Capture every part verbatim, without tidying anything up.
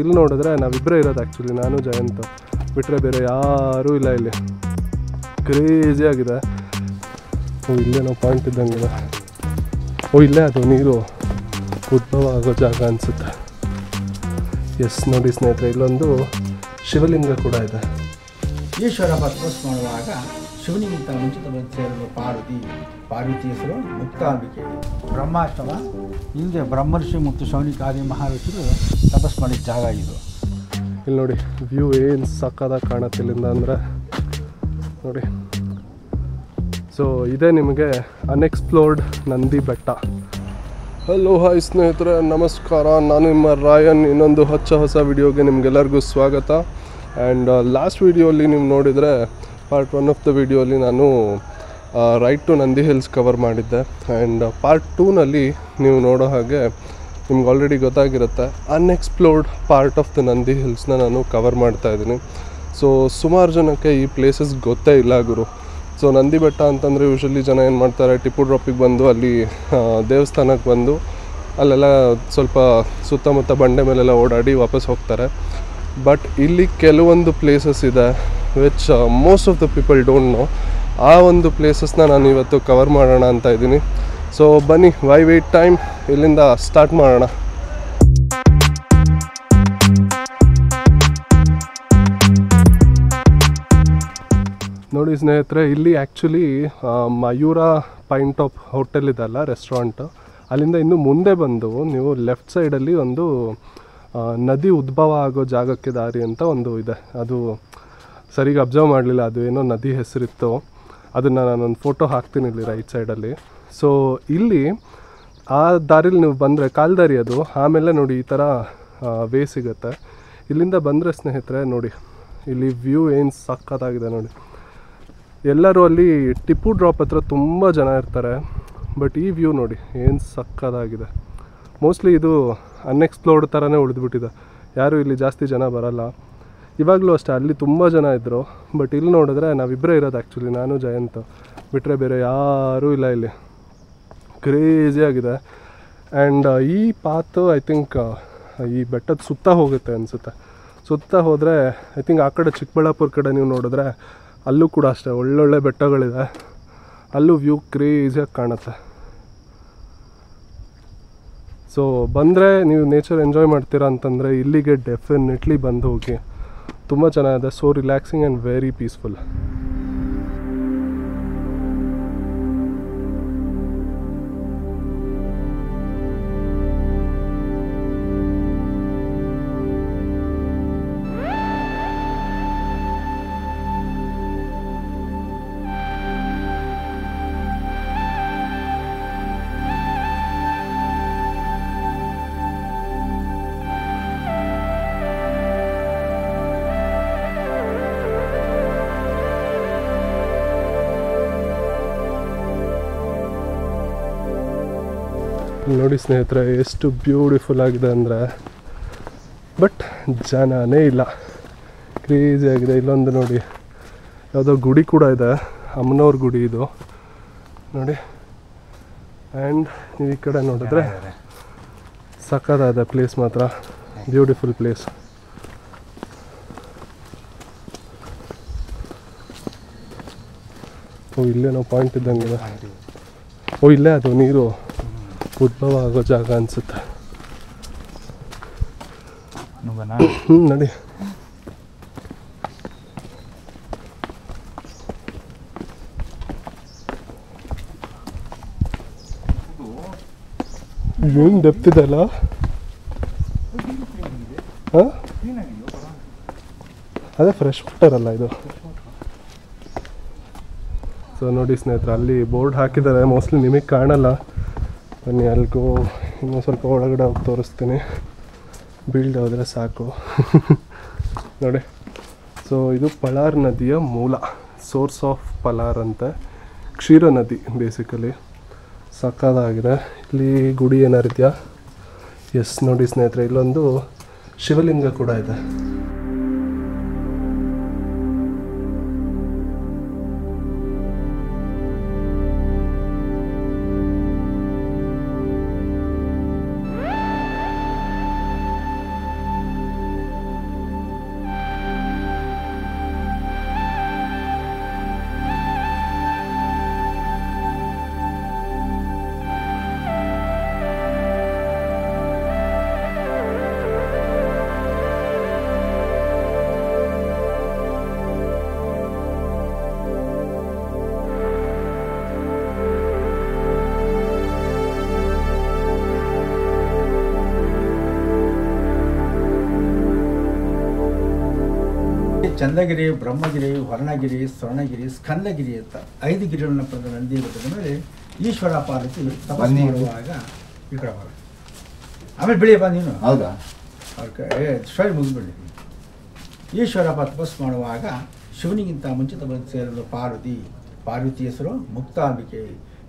ಇಲ್ಲಿ ನೋಡಿದ್ರೆ ನಾವಿಬ್ಬರೇ ಇರೋದು ಆ್ಯಕ್ಚುಲಿ, ನಾನು ಜಯಂತು ಬಿಟ್ಟರೆ ಬೇರೆ ಯಾರೂ ಇಲ್ಲ. ಇಲ್ಲಿ ಕ್ರೇಜಿಯಾಗಿದೆ. ಓ ಇಲ್ಲೇನೋ ಪಾಯಿಂಟ್ ಇದ್ದಂಗಿದೆ. ಓ ಇಲ್ಲೇ ಅದು ನೀರು ಉದ್ಭವವಾಗೋ ಜಾಗ ಅನಿಸುತ್ತೆ. ಎಸ್ ನೋಡಿ ಸ್ನೇಹಿತರೆ, ಇಲ್ಲೊಂದು ಶಿವಲಿಂಗ ಕೂಡ ಇದೆ. ಈಶ್ವರ ಭಕ್ತೋಸ್ ಮಾಡುವಾಗ ಶಿವನಿಗಿಂತ ಮುಂಚಿತವಾಗಿ ಸೇರಿದ ಪಾರ್ವತಿ, ಪಾರ್ವತಿ ಹೆಸರು ಮುಕ್ತಾಂಬಿಕೆ. ಬ್ರಹ್ಮಾಷ್ಟಮ ಹಿಂದೆ ಬ್ರಹ್ಮರ್ಷಿ ಮತ್ತು ಶೌನಿಕಾದಿ ಮಹರ್ಷಿಗಳು ತಪಸ್ ಮಾಡಿದ ಜಾಗ ಇದು. ಇಲ್ಲಿ ನೋಡಿ ವ್ಯೂ ಏನು ಸಕ್ಕದಾಗಿ ಕಾಣುತ್ತೆ ಇಲ್ಲಿಂದ ಅಂದರೆ ನೋಡಿ. ಸೊ ಇದೇ ನಿಮಗೆ unexplored Nandi Betta. Hello hi ಸ್ನೇಹಿತರೆ, ನಮಸ್ಕಾರ. ನಾನು ನಿಮ್ಮ ರಾಯನ್. ಇನ್ನೊಂದು ಹಚ್ಚ ಹೊಸ ವಿಡಿಯೋಗೆ ನಿಮಗೆಲ್ಲರಿಗೂ ಸ್ವಾಗತ. ಆ್ಯಂಡ್ ಲಾಸ್ಟ್ ವಿಡಿಯೋಲಿ ನೀವು ನೋಡಿದರೆ ಪಾರ್ಟ್ ಒನ್ ಆಫ್ ದ ವಿಡಿಯೋಲಿ ನಾನು right to Nandi hills cover ಮಾಡಿದ್ದೆ. ಆ್ಯಂಡ್ ಪಾರ್ಟ್ ಟೂನಲ್ಲಿ ನೀವು ನೋಡೋ ಹಾಗೆ ನಿಮ್ಗೆ ಆಲ್ರೆಡಿ ಗೊತ್ತಾಗಿರುತ್ತೆ, unexplored part of the Nandi ಹಿಲ್ಸ್ನ ನಾನು ಕವರ್ ಮಾಡ್ತಾಯಿದ್ದೀನಿ. ಸೊ ಸುಮಾರು ಜನಕ್ಕೆ ಈ ಪ್ಲೇಸಸ್ ಗೊತ್ತೇ ಇಲ್ಲ ಗುರು. ಸೊ ನಂದಿ ಬೆಟ್ಟ ಅಂತಂದರೆ ಯೂಶ್ವಲಿ ಜನ ಏನು ಮಾಡ್ತಾರೆ, ಟಿಪ್ಪು ಡ್ರಾಪಿಗೆ ಬಂದು ಅಲ್ಲಿ ದೇವಸ್ಥಾನಕ್ಕೆ ಬಂದು ಅಲ್ಲೆಲ್ಲ ಸ್ವಲ್ಪ ಸುತ್ತಮುತ್ತ ಬಂಡೆ ಮೇಲೆಲ್ಲ ಓಡಾಡಿ ವಾಪಸ್ ಹೋಗ್ತಾರೆ. ಬಟ್ ಇಲ್ಲಿ ಕೆಲವೊಂದು ಪ್ಲೇಸಸ್ ಇದೆ which most of the people don't know. ಆ ಒಂದು ಪ್ಲೇಸಸ್ನ ನಾನು ಇವತ್ತು ಕವರ್ ಮಾಡೋಣ ಅಂತ ಇದ್ದೀನಿ. ಸೊ ಬನ್ನಿ, ವೈ ವೇಟ್ ಟೈಮ್, ಇಲ್ಲಿಂದ ಸ್ಟಾರ್ಟ್ ಮಾಡೋಣ. ನೋಡಿ ಸ್ನೇಹಿತರೆ, ಇಲ್ಲಿ actually Mayura pine top hotel ಇದೆಲ್ಲ ರೆಸ್ಟೋರೆಂಟ್, ಅಲ್ಲಿಂದ ಇನ್ನು ಮುಂದೆ ಬಂದು ನೀವು ಲೆಫ್ಟ್ ಸೈಡಲ್ಲಿ ಒಂದು ನದಿ ಉದ್ಭವ ಆಗೋ ಜಾಗಕ್ಕೆ ದಾರಿ ಅಂತ ಒಂದು ಇದೆ. ಅದು ಸರಿಗೆ ಅಬ್ಸರ್ವ್ ಮಾಡಲಿಲ್ಲ, ಅದು ಏನೋ ನದಿ ಹೆಸರಿತ್ತು. ಅದನ್ನು ನಾನೊಂದು ಫೋಟೋ ಹಾಕ್ತೀನಿ ಇಲ್ಲಿ ರೈಟ್ ಸೈಡಲ್ಲಿ. ಸೊ ಇಲ್ಲಿ ಆ ದಾರಿಲಿ ನೀವು ಬಂದರೆ ಕಾಲ್ದಾರಿ ಅದು, ಆಮೇಲೆ ನೋಡಿ ಈ ಥರ ವೇ ಸಿಗುತ್ತೆ. ಇಲ್ಲಿಂದ ಬಂದರೆ ಸ್ನೇಹಿತರೆ ನೋಡಿ ಇಲ್ಲಿ ವ್ಯೂ ಏನು ಸಕ್ಕತ್ತಾಗಿದೆ ನೋಡಿ. ಎಲ್ಲರೂ ಅಲ್ಲಿ ಟಿಪ್ಪು ಡ್ರಾಪ್ ಹತ್ರ ತುಂಬ ಜನ ಇರ್ತಾರೆ. ಬಟ್ ಈ ವ್ಯೂ ನೋಡಿ ಏನು ಸಕ್ಕದಾಗಿದೆ. ಮೋಸ್ಟ್ಲಿ ಇದು ಅನ್ಎಕ್ಸ್ಪ್ಲೋರ್ಡ್ ಥರನೇ ಉಳಿದ್ಬಿಟ್ಟಿದೆ, ಯಾರೂ ಇಲ್ಲಿ ಜಾಸ್ತಿ ಜನ ಬರೋಲ್ಲ. ಇವಾಗಲೂ ಅಷ್ಟೇ, ಅಲ್ಲಿ ತುಂಬ ಜನ ಇದ್ದರು. ಬಟ್ ಇಲ್ಲಿ ನೋಡಿದ್ರೆ ನಾವಿಬ್ಬರೇ ಇರೋದು ಆ್ಯಕ್ಚುಲಿ, ನಾನು ಜಯಂತು ಬಿಟ್ಟರೆ ಬೇರೆ ಯಾರೂ ಇಲ್ಲ. ಇಲ್ಲಿ ಕ್ರೇಜಿಯಾಗಿದೆ. ಆ್ಯಂಡ್ ಈ ಪಾತು ಐ ಥಿಂಕ್ ಈ ಬೆಟ್ಟದ ಸುತ್ತ ಹೋಗುತ್ತೆ ಅನಿಸುತ್ತೆ. ಸುತ್ತ ಹೋದರೆ ಐ ಥಿಂಕ್ ಆ ಕಡೆ ಚಿಕ್ಕಬಳ್ಳಾಪುರ ಕಡೆ ನೀವು ನೋಡಿದ್ರೆ ಅಲ್ಲೂ ಕೂಡ ಅಷ್ಟೇ ಒಳ್ಳೊಳ್ಳೆ ಬೆಟ್ಟಗಳಿದೆ. ಅಲ್ಲೂ ವ್ಯೂ ಕ್ರೇಜಿಯಾಗಿ ಕಾಣುತ್ತೆ. ಸೊ ಬಂದರೆ ನೀವು ನೇಚರ್ ಎಂಜಾಯ್ ಮಾಡ್ತೀರಾ ಅಂತಂದರೆ ಇಲ್ಲಿಗೆ ಡೆಫಿನೆಟ್ಲಿ ಬಂದು ಹೋಗಿ, ತುಂಬ ಚೆನ್ನಾಗಿದೆ. So relaxing and very peaceful. ನೋಡಿ ಸ್ನೇಹಿತರೆ ಎಷ್ಟು ಬ್ಯೂಟಿಫುಲ್ ಆಗಿದೆ ಅಂದರೆ, ಬಟ್ ಜನನೇ ಇಲ್ಲ, ಕ್ರೇಜಿಯಾಗಿದೆ. ಇಲ್ಲೊಂದು ನೋಡಿ ಯಾವುದೋ ಗುಡಿ ಕೂಡ ಇದೆ, ಅಮ್ಮನವ್ರ ಗುಡಿ ಇದು ನೋಡಿ. ಆ್ಯಂಡ್ ನೀವು ಈ ಕಡೆ ನೋಡಿದ್ರೆ ಸಕ್ಕದಾಗಿದೆ ಪ್ಲೇಸ್, ಮಾತ್ರ ಬ್ಯೂಟಿಫುಲ್ ಪ್ಲೇಸ್. ಓ ಇಲ್ಲೇನೋ ಪಾಯಿಂಟ್ ಇದ್ದಂಗಿದೆ. ಓ ಇಲ್ಲೇ ಅದು ನೀರು ಉದ್ಭವ ಆಗೋ ಜಾಗ ಅನಿಸುತ್ತೆ. ಹ್ಞೂ ನೋಡಿ ಏನು ಡೆಪ್ತ್ ಇದೆಲ್ಲ. ಹಾಂ ಅದೇ ಫ್ರೆಶ್ ವಾಟರ್ ಅಲ್ಲ ಇದು. ಸೊ ನೋಡಿ ಸ್ನೇಹಿತರೆ ಅಲ್ಲಿ ಬೋರ್ಡ್ ಹಾಕಿದ್ದಾರೆ, ಮೋಸ್ಟ್ಲಿ ನಿಮಗೆ ಕಾಣಲ್ಲ. ಬನ್ನಿ ಅಲ್ಲಿಗೂ ಇನ್ನೂ ಸ್ವಲ್ಪ ಒಳಗಡೆ ಹೋಗಿ ತೋರಿಸ್ತೀನಿ, ಬೀಳ್ಡ್ ಹೋದರೆ ಸಾಕು ನೋಡಿ. ಸೊ ಇದು ಪಲಾರ್ ನದಿಯ ಮೂಲ, ಸೋರ್ಸ್ ಆಫ್ ಪಲಾರ್ ಅಂತ, ಕ್ಷೀರ ನದಿ ಬೇಸಿಕಲಿ. ಸಕ್ಕದಾಗಿದೆ. ಇಲ್ಲಿ ಗುಡಿ ಏನಾರಿದೆಯಾ? ಎಸ್ ನೋಡಿ ಸ್ನೇಹಿತರೆ, ಇಲ್ಲೊಂದು ಶಿವಲಿಂಗ ಕೂಡ ಇದೆ. ಚಂದ್ರಗಿರಿ, ಬ್ರಹ್ಮಗಿರಿ, ಹರಣಗಿರಿ, ಸ್ವರ್ಣಗಿರಿ, ಸ್ಕಂದಗಿರಿ ಅಂತ ಐದು ಗಿರಿಗಳನ್ನ ಪಡೆದ ನಂದಿ ಬೆಟ್ಟದ ಮೇಲೆ ಈಶ್ವರ ಪಾರ್ವತಿ ತಪಸ್ಸು ಮಾಡುವಾಗ ಈ ಕಡೆ ಬರ. ಆಮೇಲೆ ಬಿಳಿಯಪ್ಪ ನೀನು ಹೌದಾ ಅವ್ರ ಏ ಸರಿ ಮುಗಿದ್ಬಿಡಿ. ಈಶ್ವರಪ್ಪ ತಪಸ್ಸು ಮಾಡುವಾಗ ಶಿವನಿಗಿಂತ ಮುಂಚಿತ ಬಂದು ಸೇರಲು ಪಾರ್ವತಿ, ಪಾರ್ವತಿ ಹೆಸರು ಮುಕ್ತಾಂಬಿಕೆ.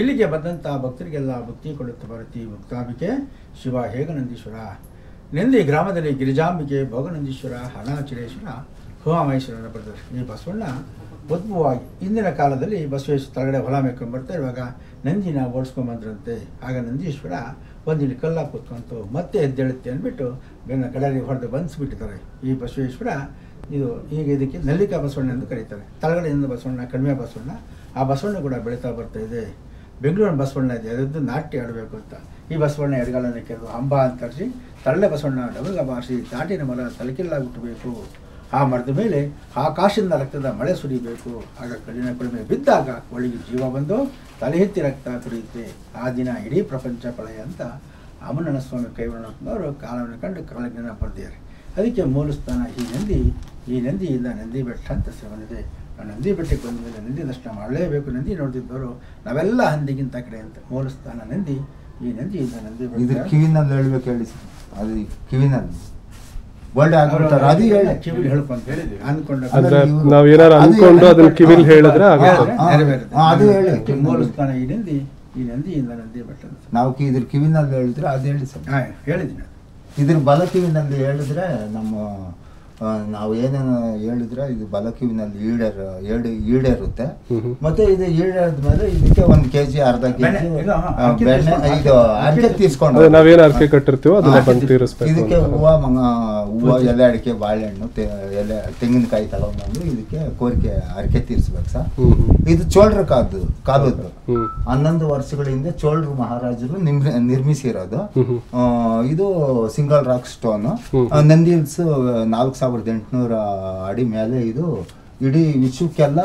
ಇಲ್ಲಿಗೆ ಬಂದಂಥ ಭಕ್ತರಿಗೆಲ್ಲ ಮುಕ್ತಿ ಕೊಡುತ್ತ ಪಾರ್ವತಿ ಮುಕ್ತಾಂಬಿಕೆ. ಶಿವ ಹೇಗ ನಂದೀಶ್ವರ, ನಂದಿ ಗ್ರಾಮದಲ್ಲಿ ಗಿರಿಜಾಂಬಿಕೆ, ಭೋಗನಂದೀಶ್ವರ, ಹಣಾಚರೇಶ್ವರ, ಹೂಮಾಮೇಶ್ವರನ ಬರ್ತಾರೆ. ಈ ಬಸವಣ್ಣ ಉದ್ಭವವಾಗಿ ಇಂದಿನ ಕಾಲದಲ್ಲಿ ಬಸವೇಶ್ವರ ತಳಗಡೆ ಹೊಲ ಮೇಕೊಂಡು ಬರ್ತಾ ಇರುವಾಗ ನಂದಿನ ಓಡಿಸ್ಕೊಂಬಂದ್ರಂತೆ. ಆಗ ನಂದೀಶ್ವರ ಒಂದಿಲ್ಲಿ ಕಲ್ಲ ಕೂತ್ಕೊಂತು ಮತ್ತೆ ಎದ್ದೇಳುತ್ತೆ ಅಂದ್ಬಿಟ್ಟು ಬೆನ್ನ ಕಡಲಿ ಹೊಡೆದು ಬಂಧಿಸಿಬಿಟ್ಟಿದ್ದಾರೆ. ಈ ಬಸವೇಶ್ವರ ಇದು ಈಗ ಇದಕ್ಕೆ ನಲ್ಲಿಕಾ ಬಸವಣ್ಣ ಎಂದು ಕರೀತಾರೆ. ತಳಗಡೆಯಿಂದ ಬಸವಣ್ಣ, ಕಡಿಮೆ ಬಸವಣ್ಣ, ಆ ಬಸವಣ್ಣ ಕೂಡ ಬೆಳೀತಾ ಬರ್ತಾ ಇದೆ. ಬೆಂಗಳೂರಿನ ಬಸವಣ್ಣ ಇದೆ, ಅದರದ್ದು ನಾಟ್ಯ ಆಡಬೇಕು ಅಂತ ಈ ಬಸವಣ್ಣ ಎಡಗಾಲನ್ನು ಕೆರೆದು ಅಂಬ ಅಂತರಿಸಿ ತಳ್ಳೆ ಬಸವಣ್ಣ ಡಬಲ್ಗ ಬಾರಿಸಿ ದಾಟಿನ ಮರ ತಲೆಕೆಲ್ಲ ಹುಟ್ಟಬೇಕು, ಆ ಮರದ ಮೇಲೆ ಆಕಾಶದಿಂದ ರಕ್ತದ ಮಳೆ ಸುರಿಬೇಕು, ಆಗ ಕಲ್ಲಿನ ಕಡಿಮೆ ಬಿದ್ದಾಗ ಒಳಗೆ ಜೀವ ಬಂದು ತಲೆ ಎತ್ತಿ ರಕ್ತ ಕುಡಿಯುತ್ತೆ, ಆ ದಿನ ಇಡೀ ಪ್ರಪಂಚ ಪ್ರಳಯ ಅಂತ ಅಮರಣ ಸ್ವಾಮಿ ಕೈವಣ್ಣನವರು ಕಾಲವನ್ನು ಕಂಡು ಕಾಲಜ್ಞಾನ ಪಡೆದಿದ್ದಾರೆ. ಅದಕ್ಕೆ ಮೂಲ ಸ್ಥಾನ ಈ ನಂದಿ. ಈ ನಂದಿಯಿಂದ ನಂದಿ ಬೆಟ್ಟ ಅಂತ ಸೇವನಿದೆ. ನಂದಿ ಬೆಟ್ಟಕ್ಕೆ ಬಂದ ಮೇಲೆ ನಂದಿ ದರ್ಶನ ಮಾಡಲೇಬೇಕು. ನಂದಿ ನೋಡ್ತಿದ್ದವರು ನಾವೆಲ್ಲ ಹಂದಿಗಿಂತ ಕಡೆ ಅಂತ ಮೂಲ ಸ್ಥಾನ ನಂದಿ. ಈ ನಂದಿಯಿಂದ ನಂದಿ ಬೆಟ್ಟ ಕಿವಿನಲ್ಲಿ ಹೇಳಬೇಕು ಹೇಳಿ ಅದು ಕಿವಿನಲ್ಲಿ ಇದ್ರ ಬಲ ಕಿವಿನಲ್ಲಿ ಹೇಳಿದ್ರೆ ನಮ್ಮ ನಾವು ಏನೇನು ಹೇಳಿದ್ರೆ ಇದು ಬಲ ಕಿವಿನಲ್ಲಿ ಈಡೇರ ಈಡೇರುತ್ತೆ. ಮತ್ತೆ ಇದು ಈಡೇರದ್ಮೇಲೆ ಇದಕ್ಕೆ ಒಂದ್ ಕೆಜಿ ಅರ್ಧ ಕೆಜಿ ಇದು ಅಡಿಕೆ ತೀರ್ಸ್ಕೊಂಡು ಇದಕ್ಕೆ ಹೂವು ಹೂವು ಎಲೆ ಅಡಿಕೆ ಬಾಳೆಹಣ್ಣು ಎಲೆ ತೆಂಗಿನಕಾಯಿ ತಗೊಂಡ್ಬಂದು ಇದಕ್ಕೆ ಕೋರಿಕೆ ಅಡಿಕೆ ತೀರ್ಸ್ಬೇಕು ಸರ್. ಇದು ಚೋಳರ ಕಾದು ಕಾಲದ್ದು ಹನ್ನೊಂದು ವರ್ಷಗಳ ಹಿಂದೆ ಚೋಳರು ಮಹಾರಾಜರು ನಿರ್ಮಿಸಿರೋದು. ಇದು single rock stone. Nandi hills ನಾಲ್ಕು ಸಾವಿರದ ಎಂಟುನೂರ ಅಡಿ ಮೇಲೆ ಇದು ಇಡೀ ವಿಶ್ವಕ್ಕೆಲ್ಲ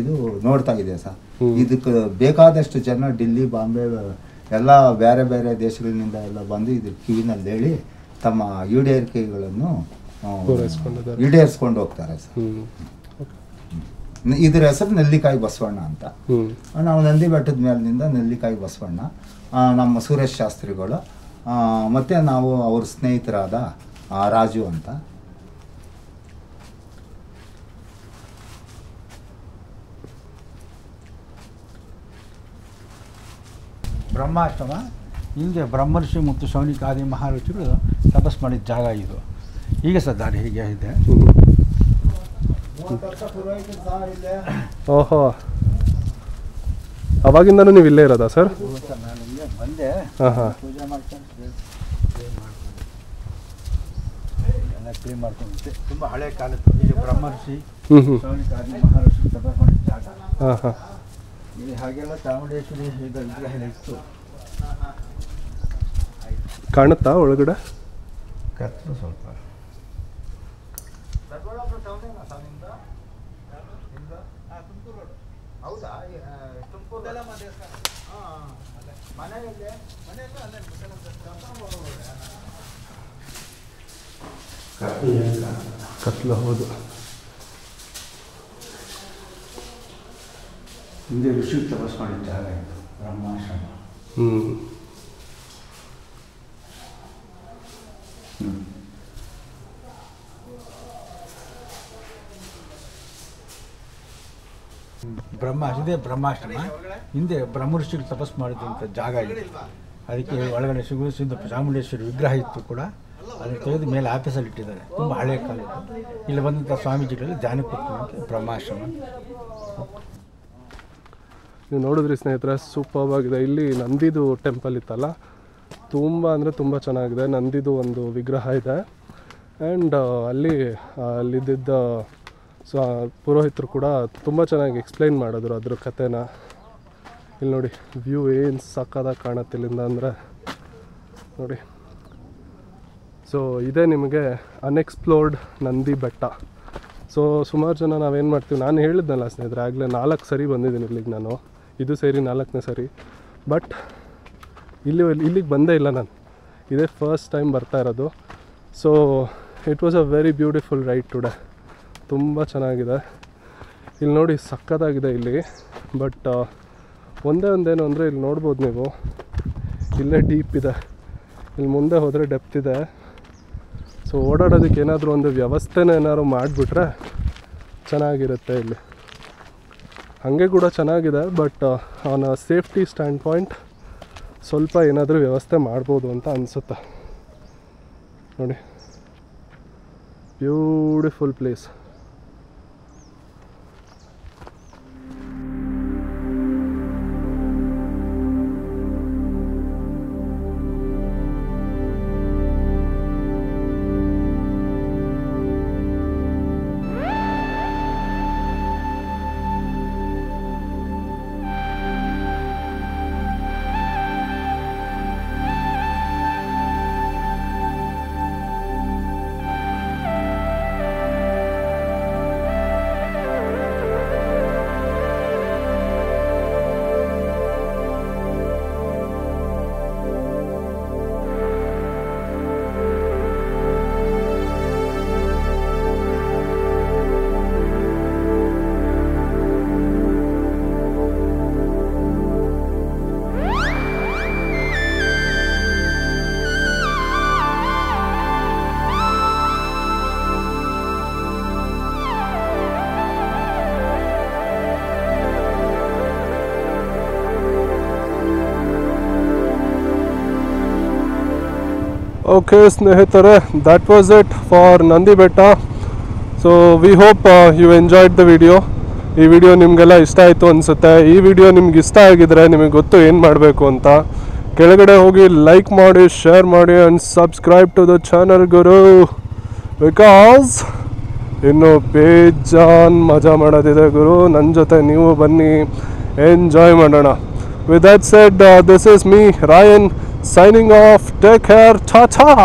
ಇದು ನೋಡ್ತಾ ಇದೆ ಸರ್. ಇದಕ್ಕೆ ಬೇಕಾದಷ್ಟು ಜನ ಡೆಲ್ಲಿ, ಬಾಂಬೆ ಎಲ್ಲ ಬೇರೆ ಬೇರೆ ದೇಶಗಳಿಂದ ಎಲ್ಲ ಬಂದು ಇದ್ರ ಕಿವಿನಲ್ಲಿ ಹೇಳಿ ತಮ್ಮ ಈಡೇರಿಕೆಗಳನ್ನು ಈಡೇರಿಸ್ಕೊಂಡು ಹೋಗ್ತಾರೆ ಸರ್. ಇದರ ಹೆಸರು ನೆಲ್ಲಿಕಾಯಿ ಬಸವಣ್ಣ ಅಂತ. ನಾವು ನಂದಿ ಬೆಟ್ಟದ ಮೇಲಿನಿಂದ ನೆಲ್ಲಿಕಾಯಿ ಬಸವಣ್ಣ, ನಮ್ಮ ಸುರೇಶ್ ಶಾಸ್ತ್ರಿಗಳು, ಮತ್ತೆ ನಾವು ಅವ್ರ ಸ್ನೇಹಿತರಾದ ರಾಜು ಅಂತ. ಬ್ರಹ್ಮಾಶ್ರಮ ಹಿಂದೆ ಬ್ರಹ್ಮರ್ಷಿ ಮತ್ತು ಶೌನಿಕ ಆದಿ ಮಹಾರುಚಿಗಳು ತಪಸ್ ಮಾಡಿದ ಜಾಗ ಇದು. ಈಗ ಸಹ ದಾರಿ ಹೀಗೆ ಇದೆ. ಓಹೋ, ಅವಾಗಿಂದನೂ ನೀವು ಇಲ್ಲೇ ಇರೋದಾ ಸರ್? ನಾನು ಇಲ್ಲೇ ಬಂದೆ, ಪೂಜೆ ಮಾಡ್ಕೊಂಡು ಕ್ಲೀನ್ ಮಾಡ್ಕೊಂಡೆ. ತುಂಬ ಹಳೆ ಕಾಲದ ಬ್ರಹ್ಮರ್ಷಿ ಶೌನಿಕ ಆದಿ ಮಹಾರುಷಿ ತಪಸ್ ಮಾಡಿದ ಜಾಗ. ಹಾಂ ಹಾಂ, ಇಲ್ಲಿ ಹಾಗೆಲ್ಲ ಚಾಮುಂಡೇಶ್ವರಿ ವಿಗ್ರಹ ಇತ್ತು. ಕಾಣುತ್ತಾ ಒಳಗಡೆ? ಕತ್ತಲು ಸ್ವಲ್ಪ. ಕತ್ತಲು ಹೌದು. ಹಿಂದೆ ಋಷಿ ತಪಸ್ ಮಾಡಿದ ಜಾಗ ಇದು ಬ್ರಹ್ಮಾಶ್ರಮ. ಹ್ಞೂ, ಬ್ರಹ್ಮ ಹಿಂದೆ ಬ್ರಹ್ಮಾಶ್ರಮ, ಹಿಂದೆ ಬ್ರಹ್ಮಋಷಿಗಳು ತಪಸ್ ಮಾಡಿದಂಥ ಜಾಗ ಇದೆ. ಅದಕ್ಕೆ ಒಳಗಡೆ ಸಿಗು ಸಿದ್ಧ ಚಾಮುಂಡೇಶ್ವರಿ ವಿಗ್ರಹ ಇತ್ತು ಕೂಡ. ಅದನ್ನು ತೆಗೆದು ಮೇಲೆ ಆಫೀಸಲ್ಲಿ ಇಟ್ಟಿದ್ದಾರೆ. ತುಂಬ ಹಳೆ ಕಾಲ. ಇಲ್ಲಿ ಬಂದಂಥ ಸ್ವಾಮೀಜಿಗಳು ಧ್ಯಾನಕ್ಕೆ ಕೂತ್ಕೊಂಡಂತೆ ಬ್ರಹ್ಮಾಶ್ರಮ. ನೀವು ನೋಡಿದ್ರಿ ಸ್ನೇಹಿತರೆ, ಸೂಪರ್ಬ್ ಆಗಿದೆ. ಇಲ್ಲಿ ನಂದಿದು ಟೆಂಪಲ್ ಇತ್ತಲ್ಲ, ತುಂಬ ಅಂದರೆ ತುಂಬ ಚೆನ್ನಾಗಿದೆ. ನಂದಿದು ಒಂದು ವಿಗ್ರಹ ಇದೆ. ಆ್ಯಂಡ್ ಅಲ್ಲಿ ಅಲ್ಲಿದ್ದ ಸ್ವ ಪುರೋಹಿತರು ಕೂಡ ತುಂಬ ಚೆನ್ನಾಗಿ ಎಕ್ಸ್ಪ್ಲೈನ್ ಮಾಡಿದ್ರು ಅದ್ರ ಕಥೆನ. ಇಲ್ಲಿ ನೋಡಿ ವ್ಯೂ ಏನು ಸಾಕಾದಾಗ ಕಾಣುತ್ತೆ ಇಲ್ಲಿಂದ ಅಂದರೆ ನೋಡಿ. ಸೊ ಇದೇ ನಿಮಗೆ ಅನ್ಎಕ್ಸ್ಪ್ಲೋರ್ಡ್ ನಂದಿ ಬೆಟ್ಟ. ಸೊ ಸುಮಾರು ಜನ ನಾವೇನು ಮಾಡ್ತೀವಿ, ನಾನು ಹೇಳಿದ್ನಲ್ಲ ಸ್ನೇಹಿತರೆ ಆಗಲೇ, ನಾಲ್ಕು ಸರಿ ಬಂದಿದ್ದೀನಿ ಇಲ್ಲಿಗೆ ನಾನು, ಇದು ಸೇರಿ ನಾಲ್ಕನೇ ಸರಿ. ಬಟ್ ಇಲ್ಲಿ ಇಲ್ಲಿಗೆ ಬಂದೇ ಇಲ್ಲ ನಾನು, ಇದೇ ಫಸ್ಟ್ ಟೈಮ್ ಬರ್ತಾ ಇರೋದು. So it was a very beautiful ride today. ತುಂಬ ಚೆನ್ನಾಗಿದೆ. ಇಲ್ಲಿ ನೋಡಿ ಸಕ್ಕತ್ತಾಗಿದೆ ಇಲ್ಲಿ. ಬಟ್ ಒಂದೇ ಒಂದೇನು ಅಂದರೆ ಇಲ್ಲಿ ನೋಡ್ಬೋದು ನೀವು, ಇಲ್ಲೇ ಡೀಪ್ ಇದೆ, ಇಲ್ಲಿ ಮುಂದೆ ಹೋದರೆ ಡೆಪ್ತ್ ಇದೆ. ಸೊ ಓಡಾಡೋದಕ್ಕೆ ಏನಾದರೂ ಒಂದು ವ್ಯವಸ್ಥೆನ ಏನಾದ್ರು ಮಾಡಿಬಿಟ್ರೆ ಚೆನ್ನಾಗಿರುತ್ತೆ ಇಲ್ಲಿ. ಹಾಗೆ ಕೂಡ ಚೆನ್ನಾಗಿದೆ, but on a safety stand point ಸ್ವಲ್ಪ ಏನಾದರೂ ವ್ಯವಸ್ಥೆ ಮಾಡ್ಬೋದು ಅಂತ ಅನಿಸುತ್ತೆ. ನೋಡಿ ಬ್ಯೂಟಿಫುಲ್ ಪ್ಲೇಸ್. ಓಕೆ ಸ್ನೇಹಿತರೆ, that was it for Nandi Betta. So we hope you enjoyed the video. ಈ ವಿಡಿಯೋ ನಿಮಗೆಲ್ಲ ಇಷ್ಟ ಆಯಿತು ಅನಿಸುತ್ತೆ. ಈ ವಿಡಿಯೋ ನಿಮ್ಗೆ ಇಷ್ಟ ಆಗಿದ್ರೆ ನಿಮಗೆ ಗೊತ್ತು ಏನು ಮಾಡಬೇಕು ಅಂತ. ಕೆಳಗಡೆ ಹೋಗಿ ಲೈಕ್ ಮಾಡಿ, ಶೇರ್ ಮಾಡಿ and subscribe to the channel ಗುರು, ಬಿಕಾಸ್ ಇನ್ನು ಬೇಜಾನ್ ಮಜಾ ಮಾಡೋದಿದೆ ಗುರು. ನನ್ನ ಜೊತೆ ನೀವು ಬನ್ನಿ, ಎಂಜಾಯ್ ಮಾಡೋಣ. With that said, uh, this is me, Ryan, signing off. Take care. Ta-ta.